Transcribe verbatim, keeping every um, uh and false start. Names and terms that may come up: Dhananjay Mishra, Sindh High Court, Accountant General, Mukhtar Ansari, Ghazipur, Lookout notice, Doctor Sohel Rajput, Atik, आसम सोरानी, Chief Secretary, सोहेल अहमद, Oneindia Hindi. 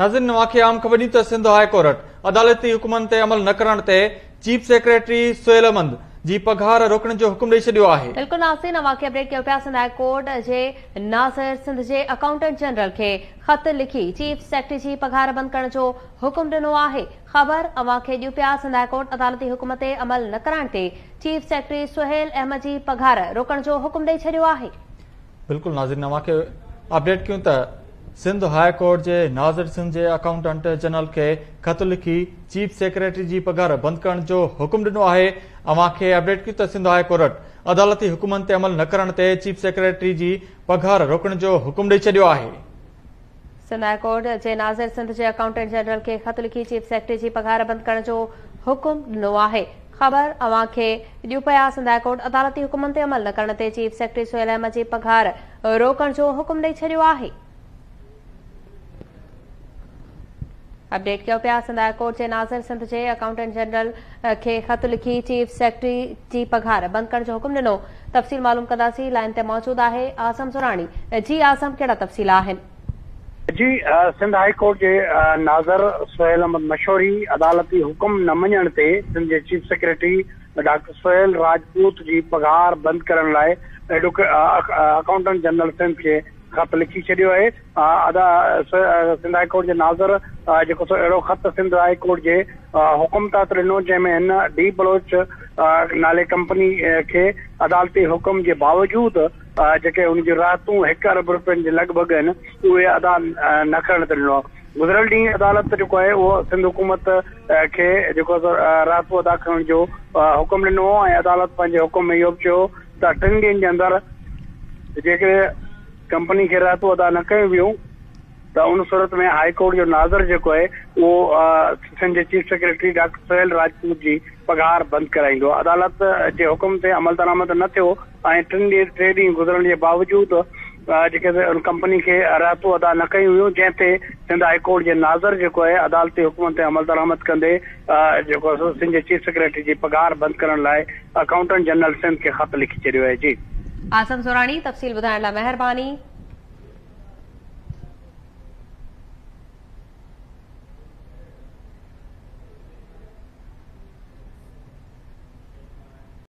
नाज़रीन वाक़ई आम ख़बर तो सिंध हाई कोर्ट अदालती हुक्मनि ते अमल न करण ते चीफ सेक्रेटरी सोहेल अहमद जी पघार रोकण जो हुकुम ॾेई छॾियो आहे। बिल्कुलु नासिन वाक़ई अपडेट कयो पिया। सिंध हाई कोर्ट जे नाज़िर सिंध जे अकाउंटेंट जनरल खे ख़त लिखी चीफ सेक्रेटरी जी पघार बंदि करण जो हुकुम ॾिनो आहे। ख़बर अवां खे ॾियो पिया। सिंध हाई कोर्ट अदालती हुकुम ते अमल न करण ते चीफ सेक्रेटरी सोहेल अहमद जी पघार रोकण जो हुकुम ॾेई छॾियो आहे। बिल्कुलु नाज़िर अवां खे अपडेट कयूं त सिंध हाई कोर्ट के नाज़िर सिंध के अकाउंटेंट जनरल के खत लिखी चीफ सेक्रेटरी की पगार बंद करण जो हुक्म दिनो है। अवां के अपडेट क्यों सिंध हाई कोर्ट अदालती हुक्मन ते अमल न करण ते चीफ सेक्रेटरी की पगार रोकण जो हुक्म दे छो है। सिंध हाई कोर्ट के नाज़िर सिंध के अकाउंटेंट जनरल के खत लिखी चीफ सेक्रेटरी की पगार बंद करण जो हुक्म दिनो है। खबर अवां खे ॾियूं पिया। सिंध हाई कोर्ट अदालती हुक्मन ते अमल न करण ते चीफ सेक्रेटरी सोहेल अहमद की पगार रोकण जो हुक्म दे छो है। अपडेट कयो पिया। सिंध हाई कोर्ट के नाज़िर सिंध के अकाउंटेंट जनरल के खत लिखी चीफ सेक्रेटरी की पगार बंद करण जो हुक्म दिनो। तफ़सील मालूम कदासी। लाइन ते मौजूद है आसम सोरानी। जी आसम, केड़ा तफ़सील आहिन? जी सिंध हाई कोर्ट के नाज़िर सोहेल अहमद मशहूरी अदालती हुक्म न मनण ते सिंध के chief secretary doctor Sohail Rajput की पगार बंद करण लाए अकाउंटेंट जनरल सिंध के खत लिखी छो है। सिंध हाई कोर्ट के नाज़िर जो अड़ो खत सिंध हाई कोर्ट के हुक्म ता दिनों जैमें डी बलोच नाले कंपनी के अदालती हुक्म के बावजूद जे उन राहतू एक अरब रुपये के लगभग उ अदा न करण दिनों। गुजरल डी अदालत जो है वो सिंध हुकूमत के राहतू अदा करण जो हुक्म दिनों। अदालत पैं हुक्म में यो भी टिन दिन के अंदर जे कंपनी के राहतू अदा न कयो वियो तो उन सूरत में हाई कोर्ट जो नाज़िर जो है वो सिंध के chief secretary doctor Sohail Rajput की पगार बंद कराइंदो। अदालत के हुक्म से अमल दरामद न थियो। टिन डी टे डी गुजरण के बावजूद जो कंपनी के राहतू अदा न कई हुई जैसे सिंध हाई कोर्ट के नाज़िर जो है अदालती हुक्म से अमल दरामद कदे जो सिंध के चीफ सेक्रेटरी की पगार बंद करण लाए अकाउंटेंट जनरल सिंध के खत लिखी छो है। जी आसम सोरानी, तफ़सील बुधाइण लाइ मेहरबानी।